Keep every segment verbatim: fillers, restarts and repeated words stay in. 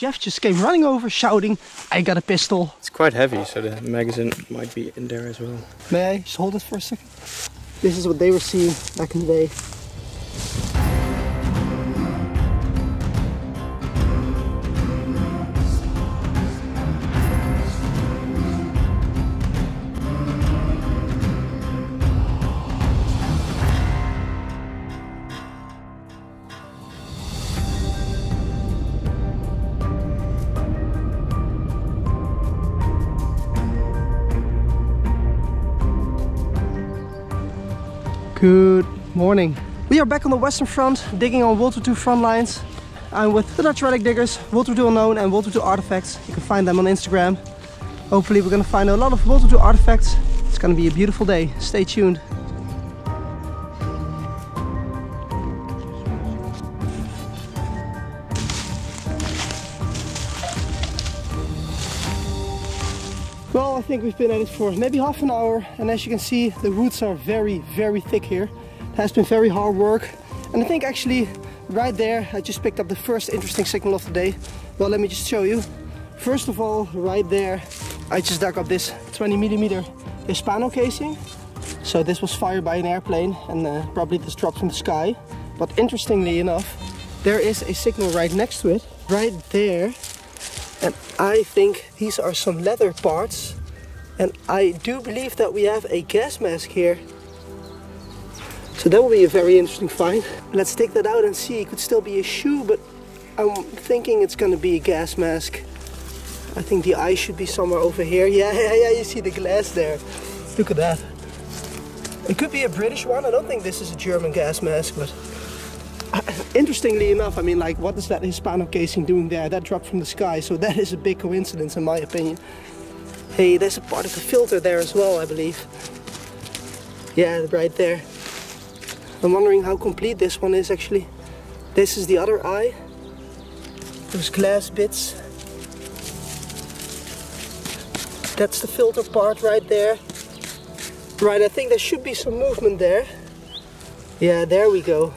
Jeff just came running over shouting, I got a pistol. It's quite heavy, so the magazine might be in there as well. May I just hold it for a second? This is what they were seeing back in the day. Good morning. We are back on the Western Front, digging on World War Two front lines. I'm with the Dutch Relic Diggers, World War Two Unknown and World War Two Artifacts. You can find them on Instagram. Hopefully we're going to find a lot of World War Two artifacts. It's going to be a beautiful day. Stay tuned. Well, I think we've been at it for maybe half an hour, and as you can see, the roots are very, very thick here. It has been very hard work, and I think actually right there I just picked up the first interesting signal of the day. Well, let me just show you. First of all, right there, I just dug up this twenty millimeter Hispano casing. So this was fired by an airplane and uh, probably just dropped from the sky. But interestingly enough, there is a signal right next to it, right there. And I think these are some leather parts, and I do believe that we have a gas mask here. So that will be a very interesting find. Let's take that out and see. It could still be a shoe, but I'm thinking it's gonna be a gas mask. I think the eye should be somewhere over here. Yeah, yeah, yeah, you see the glass there. Look at that. It could be a British one. I don't think this is a German gas mask, but interestingly enough, I mean, like, what is that Hispano casing doing there? That dropped from the sky, so that is a big coincidence in my opinion. Hey, there's a part of the filter there as well, I believe. Yeah, right there. I'm wondering how complete this one is actually. This is the other eye. Those glass bits. That's the filter part right there. Right, I think there should be some movement there. Yeah, there we go.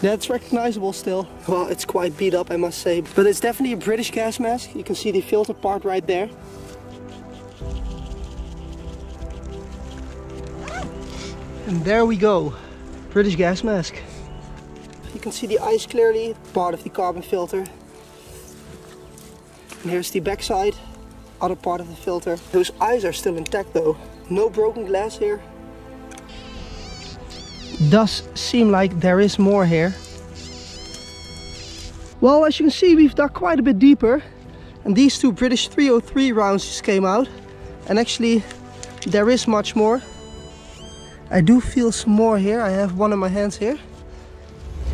That's recognizable still. Well, it's quite beat up, I must say. But it's definitely a British gas mask. You can see the filter part right there. And there we go. British gas mask. You can see the ice clearly, part of the carbon filter. And here's the backside, other part of the filter. Those eyes are still intact though. No broken glass here. Does seem like there is more here. Well, as you can see, we've dug quite a bit deeper, and these two British three oh three rounds just came out, and actually there is much more. I do feel some more here. I have one in my hands here.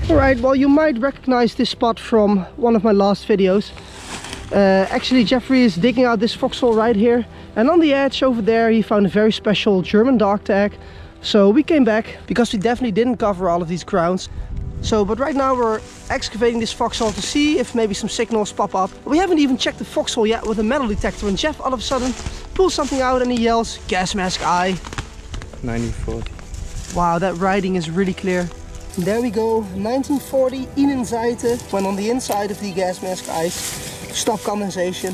Alright, well, you might recognize this spot from one of my last videos. Uh, actually, Jeffrey is digging out this foxhole right here, and on the edge over there he found a very special German dog tag. So we came back because we definitely didn't cover all of these grounds. So, but right now we're excavating this foxhole to see if maybe some signals pop up. We haven't even checked the foxhole yet with a metal detector, and Jeff all of a sudden pulls something out and he yells, gas mask eye. nineteen forty. Wow, that writing is really clear. And there we go, nineteen forty innenzijde, when on the inside of the gas mask ice, stop condensation.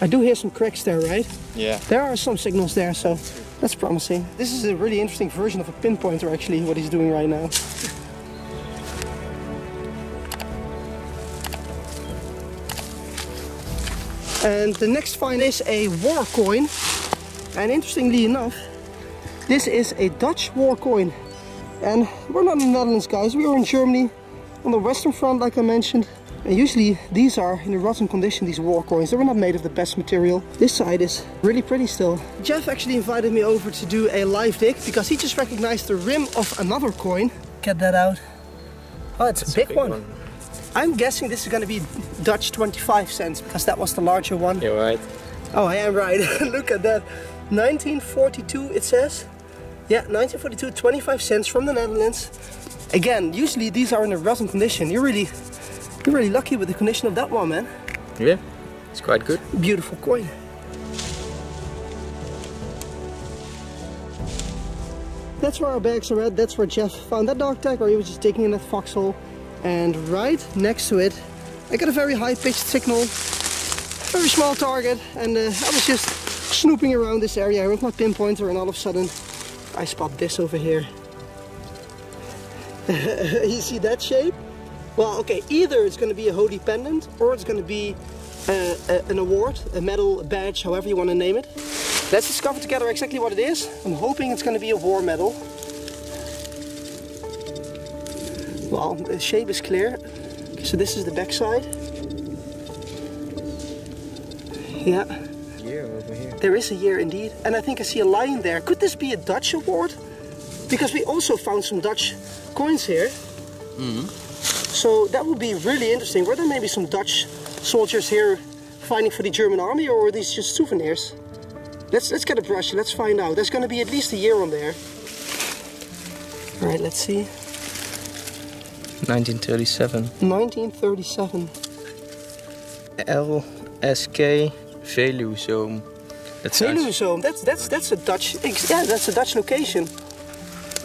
I do hear some cracks there, right? Yeah. There are some signals there, so that's promising. This is a really interesting version of a pinpointer, actually, what he's doing right now. And the next find is a war coin. And interestingly enough, this is a Dutch war coin. And we're not in the Netherlands, guys. We are in Germany, on the Western Front, like I mentioned. And usually these are in a rotten condition, these war coins. They were not made of the best material. This side is really pretty still. Jeff actually invited me over to do a live dig because he just recognized the rim of another coin. Get that out. Oh, it's That's a big, a big one. one. I'm guessing this is going to be Dutch twenty-five cents because that was the larger one. You're right. Oh, I am right. Look at that. nineteen forty-two it says. Yeah, nineteen forty-two, twenty-five cents from the Netherlands. Again, usually these are in a rotten condition. You're really... You're really lucky with the condition of that one, man. Yeah, it's quite good. Beautiful coin. That's where our bags are at. That's where Jeff found that dog tag, where he was just digging in that foxhole. And right next to it, I got a very high-pitched signal, very small target, and uh, I was just snooping around this area with my pinpointer, and all of a sudden I spot this over here. You see that shape? Well, okay, either it's going to be a H O D I pendant, or it's going to be uh, a, an award, a medal, a badge, however you want to name it. Let's discover together exactly what it is. I'm hoping it's going to be a war medal. Well, the shape is clear. So this is the backside. Yeah. Year over here. There is a year indeed, and I think I see a lion there. Could this be a Dutch award? Because we also found some Dutch coins here. Mm-hmm. So that would be really interesting. Were there maybe some Dutch soldiers here fighting for the German army, or were these just souvenirs? Let's let's get a brush. Let's find out. There's going to be at least a year on there. All right. Let's see. nineteen thirty-seven. nineteen thirty-seven. L S K Veluwezoom. That's Veluwezoom. That's that's that's a Dutch. Yeah, that's a Dutch location.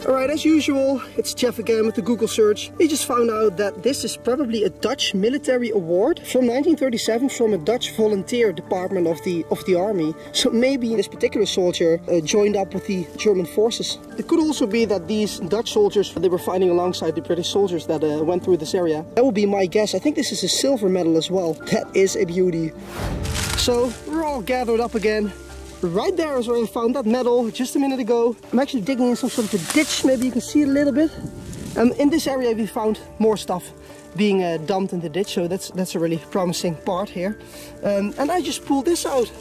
All right, as usual, it's Jeff again with the Google search. We just found out that this is probably a Dutch military award from nineteen thirty-seven from a Dutch volunteer department of the of the army. So maybe this particular soldier uh, joined up with the German forces. It could also be that these Dutch soldiers, they were fighting alongside the British soldiers that uh, went through this area. That would be my guess. I think this is a silver medal as well. That is a beauty. So we're all gathered up again. Right there is where I found that medal just a minute ago. I'm actually digging in some sort of a ditch, maybe you can see it a little bit. Um, in this area we found more stuff being uh, dumped in the ditch, so that's that's a really promising part here. Um, and I just pulled this out.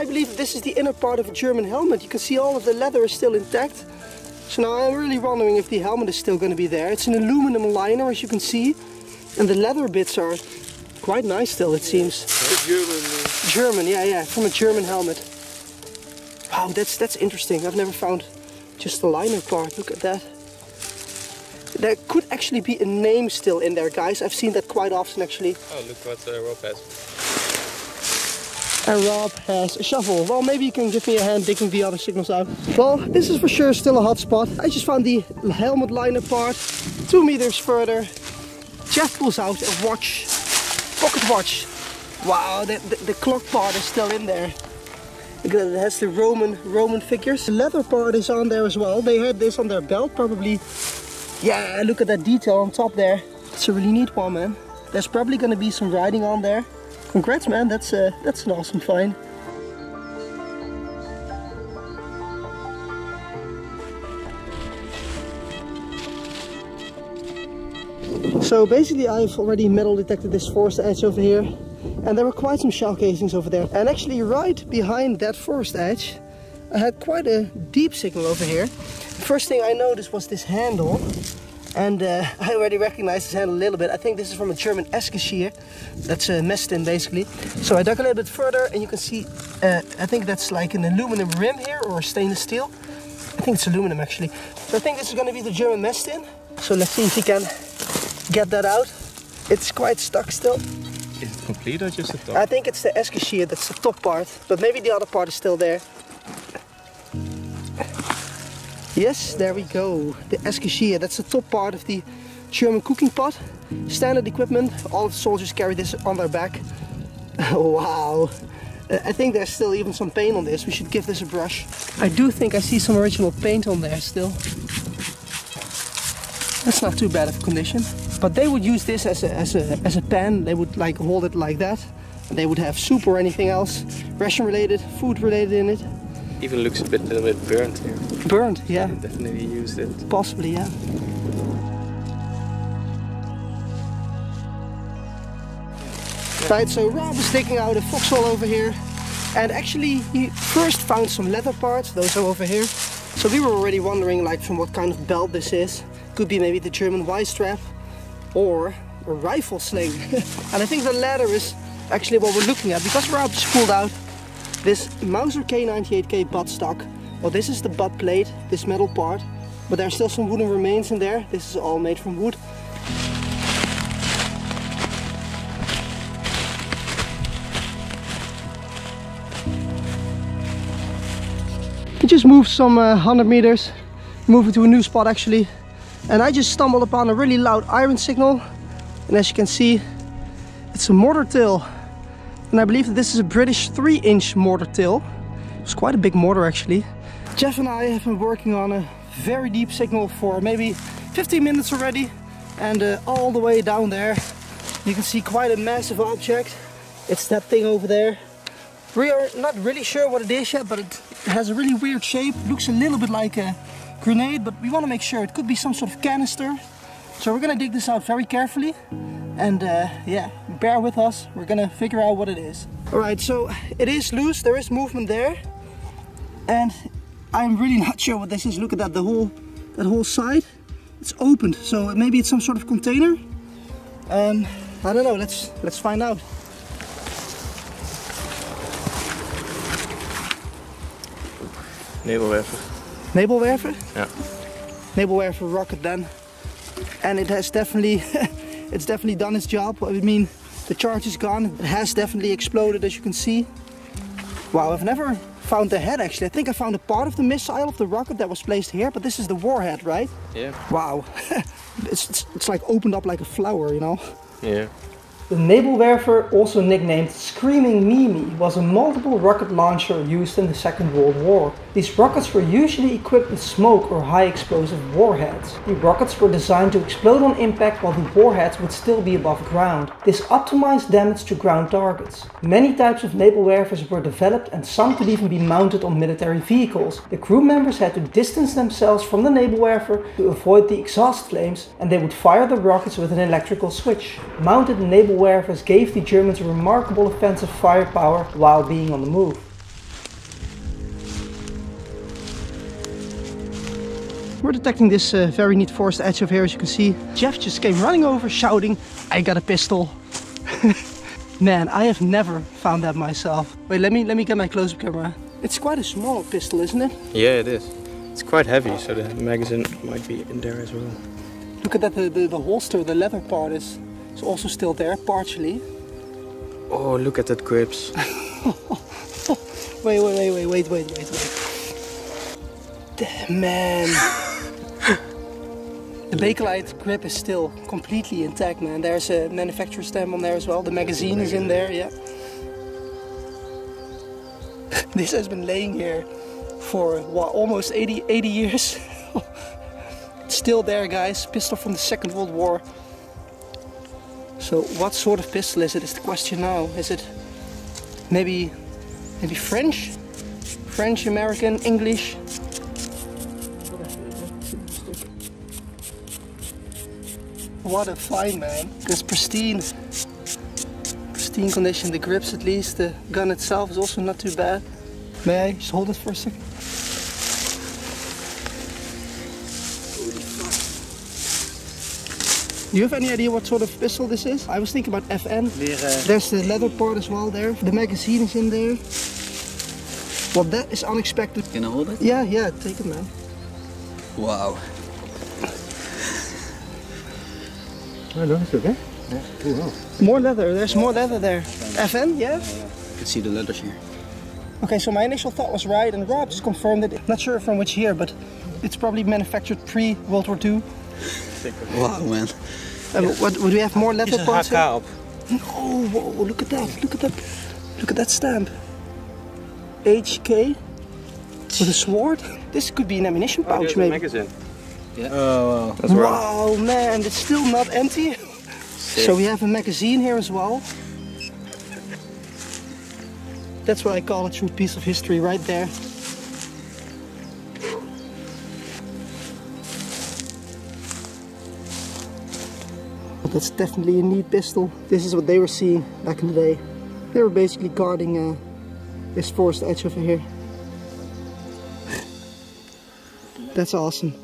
I believe this is the inner part of a German helmet. You can see all of the leather is still intact. So now I'm really wondering if the helmet is still going to be there. It's an aluminum liner, as you can see, and the leather bits are quite nice still, it seems. German. German, yeah, yeah, from a German helmet. Wow, that's that's interesting. I've never found just the liner part. Look at that. There could actually be a name still in there, guys. I've seen that quite often, actually. Oh, look what uh, Rob has. And Rob has a shovel. Well, maybe you can give me a hand digging the other signals out. Well, this is for sure still a hot spot. I just found the helmet liner part two meters further. Jeff pulls out a watch. Pocket watch. Wow, the, the, the clock part is still in there. Look at that, it has the Roman Roman figures. The leather part is on there as well. They had this on their belt probably. Yeah, look at that detail on top there. It's a really neat one, man. There's probably going to be some writing on there. Congrats, man. That's uh, that's an awesome find. So basically, I've already metal detected this forest edge over here, and there were quite some shell casings over there. And actually, right behind that forest edge, I had quite a deep signal over here. First thing I noticed was this handle, and uh, I already recognized this handle a little bit. I think this is from a German Eskishier. That's a mess tin, basically. So I dug a little bit further, and you can see, uh, I think that's like an aluminum rim here, or stainless steel. I think it's aluminum, actually. So I think this is going to be the German mess tin. So let's see if we can get that out. It's quite stuck still. Is it complete or just the top? I think it's the Eskishier, that's the top part, but maybe the other part is still there. Yes, there we go. The Eskishier, that's the top part of the German cooking pot. Standard equipment, all the soldiers carry this on their back. Wow. I think there's still even some paint on this. We should give this a brush. I do think I see some original paint on there still. That's not too bad of a condition. But they would use this as a, as a, as a pan. They would like hold it like that. They would have soup or anything else, ration related, food related in it. Even looks a bit, a little bit burnt here. Burnt, yeah. They definitely used it. Possibly, yeah. yeah. Right, so Rob is taking out a foxhole over here. And actually, he first found some leather parts. Those are over here. So we were already wondering, like, from what kind of belt this is. Could be maybe the German Y-strap. Or a rifle sling. And I think the latter is actually what we're looking at, because Rob just pulled out this Mauser K ninety-eight K butt stock. Well, this is the butt plate, this metal part, but there's still some wooden remains in there. This is all made from wood. We just moved some uh, one hundred meters, moving to a new spot actually. and I just stumbled upon a really loud iron signal, and as you can see, it's a mortar till, and I believe that this is a British three inch mortar till. It's quite a big mortar actually. Jeff and I have been working on a very deep signal for maybe fifteen minutes already, and uh, all the way down there you can see quite a massive object. It's that thing over there. We are not really sure what it is yet, but it has a really weird shape. It looks a little bit like a grenade, but we want to make sure it could be some sort of canister. So we're going to dig this out very carefully, and uh, yeah, bear with us. We're going to figure out what it is. Alright, so it is loose, there is movement there, and I'm really not sure what this is. Look at that, the whole, that whole side, it's opened, so maybe it's some sort of container. Um, I don't know, let's, let's find out. Nebelwerfer. Nebelwerfer? Yeah. Nebelwerfer rocket then. And it has definitely, it's definitely done its job. I mean, the charge is gone. It has definitely exploded, as you can see. Wow, I've never found the head actually. I think I found a part of the missile of the rocket that was placed here, but this is the warhead, right? Yeah. Wow. it's, it's, it's like opened up like a flower, you know? Yeah. The Nebelwerfer, also nicknamed Screaming Mimi, was a multiple rocket launcher used in the Second World War. These rockets were usually equipped with smoke or high explosive warheads. The rockets were designed to explode on impact while the warheads would still be above ground. This optimized damage to ground targets. Many types of Nebelwerfers were developed, and some could even be mounted on military vehicles. The crew members had to distance themselves from the Nebelwerfer to avoid the exhaust flames, and they would fire the rockets with an electrical switch. Mounted Nebelwerfers Nebelwerfers gave the Germans a remarkable offensive firepower while being on the move. We're detecting this uh, very neat forest edge over here, as you can see. Jeff just came running over shouting, "I got a pistol." Man, I have never found that myself. Wait, let me, let me get my close-up camera. It's quite a small pistol, isn't it? Yeah, it is. It's quite heavy, so the magazine might be in there as well. Look at that, the, the, the holster, the leather part is... It's also still there, partially. Oh, look at that grips. wait, wait, wait, wait, wait, wait, wait, wait. Man. The Bakelite grip is still completely intact, man. There's a manufacturer stamp on there as well. The magazine is in there, yeah. This has been laying here for what, almost eighty years. It's still there, guys. Pistol from the Second World War. So what sort of pistol is it, is the question now. Is it maybe maybe French? French, American, English? What a find, man. It's pristine. Pristine condition, the grips at least. The gun itself is also not too bad. May I just hold it for a second? Do you have any idea what sort of pistol this is? I was thinking about F N. There's the leather part as well there. The magazine is in there. Well, that is unexpected. Can I hold it? Yeah, yeah, take it, man. Wow. Oh, no, it's okay. Yeah. Oh, wow. More leather, there's more leather there. F N, yeah? You can see the letters here. Okay, so my initial thought was right, and Rob just confirmed it. I'm not sure from which year, but it's probably manufactured pre-World War Two. Wow, man. Uh, yeah. What, would we have more leather parts? Oh, whoa, look at that, look at that, look at that stamp. H K with a sword. This could be an ammunition pouch, oh, maybe. Magazine. Yeah. Oh, wow. That's wow, right. Man, it's still not empty. Sick. So we have a magazine here as well. That's what I call a true piece of history right there. That's definitely a neat pistol. This is what they were seeing back in the day. They were basically guarding uh, this forest edge over here. That's awesome.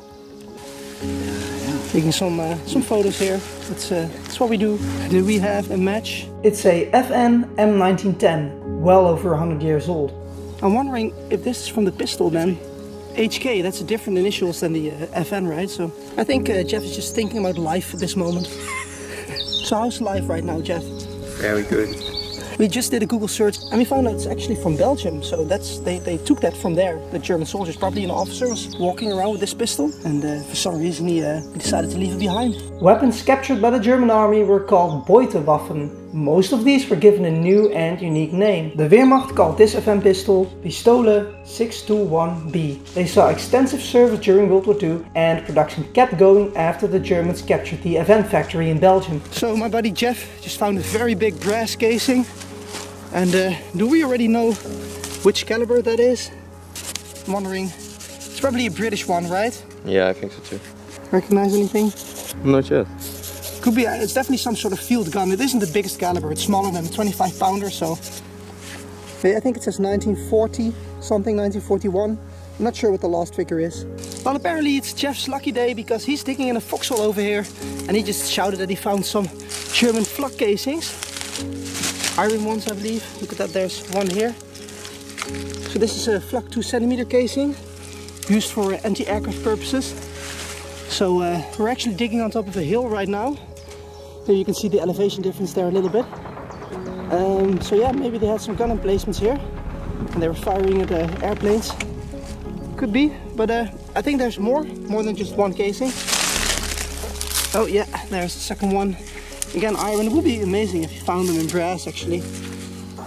Taking some uh, some photos here. That's uh, that's what we do. Do we have a match? It's a F N M nineteen ten, well over one hundred years old. I'm wondering if this is from the pistol then. H K, that's a different initials than the uh, F N, right? So I think uh, Jeff is just thinking about life at this moment. So how's life right now, Jeff? Very good. We just did a Google search and we found out it's actually from Belgium. So that's they, they took that from there. The German soldiers, probably an officer, was walking around with this pistol, and uh, for some reason he, uh, he decided to leave it behind. Weapons captured by the German army were called Beutewaffen. Most of these were given a new and unique name. The Wehrmacht called this F M pistol Pistole six twenty-one B. They saw extensive service during World War Two and production kept going after the Germans captured the F M factory in Belgium. So my buddy Jeff just found a very big brass casing. And uh, do we already know which caliber that is? I'm wondering. It's probably a British one, right? Yeah, I think so too. Recognize anything? Not yet. Could be, it's definitely some sort of field gun. It isn't the biggest caliber, it's smaller than a twenty-five pounder, so I think it says nineteen forty something, nineteen forty-one. I'm not sure what the last figure is. Well, apparently it's Jeff's lucky day because he's digging in a foxhole over here and he just shouted that he found some German Flak casings. Iron ones, I believe. Look at that, there's one here. So this is a Flak two centimeter casing used for anti-aircraft purposes. So uh, we're actually digging on top of a hill right now. Here you can see the elevation difference there a little bit. Um, so yeah, maybe they had some gun emplacements here and they were firing at uh, airplanes. Could be, but uh, I think there's more, more than just one casing. Oh yeah, there's the second one. Again, iron. It would be amazing if you found them in brass actually.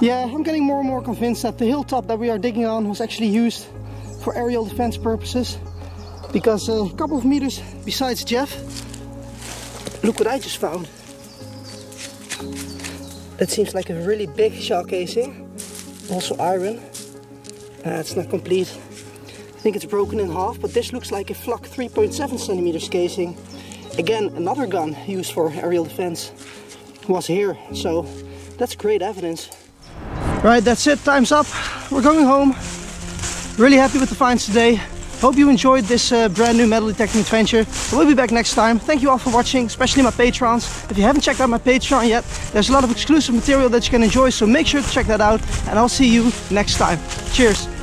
Yeah, I'm getting more and more convinced that the hilltop that we are digging on was actually used for aerial defense purposes. Because uh, a couple of meters besides Jeff, look what I just found. That seems like a really big shell casing, also iron. Uh, it's not complete. I think it's broken in half, but this looks like a Flak three point seven centimeters casing. Again, another gun used for aerial defense was here, so that's great evidence. Right, that's it, time's up. We're going home. Really happy with the finds today. Hope you enjoyed this uh, brand new metal detecting adventure. We'll be back next time. Thank you all for watching, especially my Patrons. If you haven't checked out my Patreon yet, there's a lot of exclusive material that you can enjoy, so make sure to check that out, and I'll see you next time. Cheers!